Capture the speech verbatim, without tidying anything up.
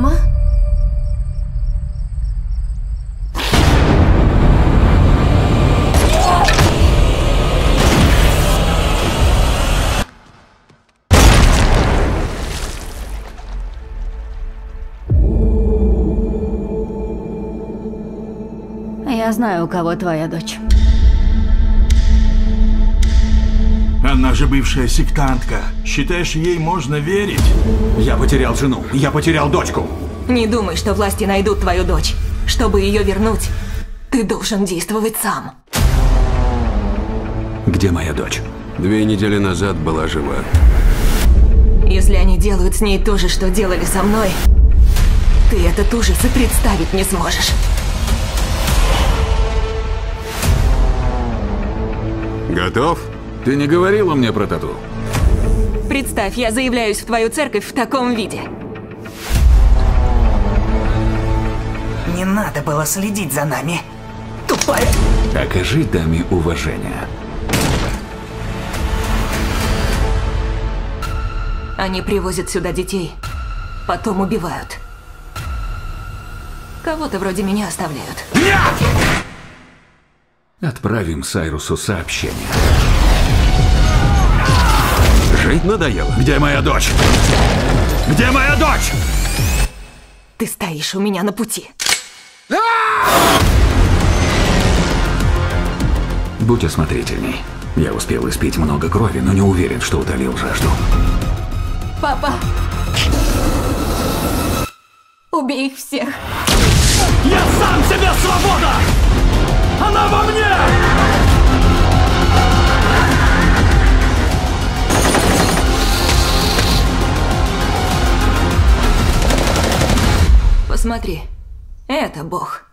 Мама? Я знаю, у кого твоя дочь. Она же бывшая сектантка. Считаешь, ей можно верить? Я потерял жену. Я потерял дочку. Не думай, что власти найдут твою дочь. Чтобы ее вернуть, ты должен действовать сам. Где моя дочь? Две недели назад была жива. Если они делают с ней то же, что делали со мной, ты этот ужас и представить не сможешь. Готов? Ты не говорила мне про тату? Представь, я заявляюсь в твою церковь в таком виде. Не надо было следить за нами, тупая. Окажи даме уважение. Они привозят сюда детей, потом убивают. Кого-то вроде меня оставляют. Нет! Отправим Сайрусу сообщение. Жить надоело. Где моя дочь? Где моя дочь? Ты стоишь у меня на пути. Будь осмотрительней. Я успел испить много крови, но не уверен, что утолил жажду. Папа, убей их всех. Я сам себе свобода! Она во мне! Посмотри, это Бог.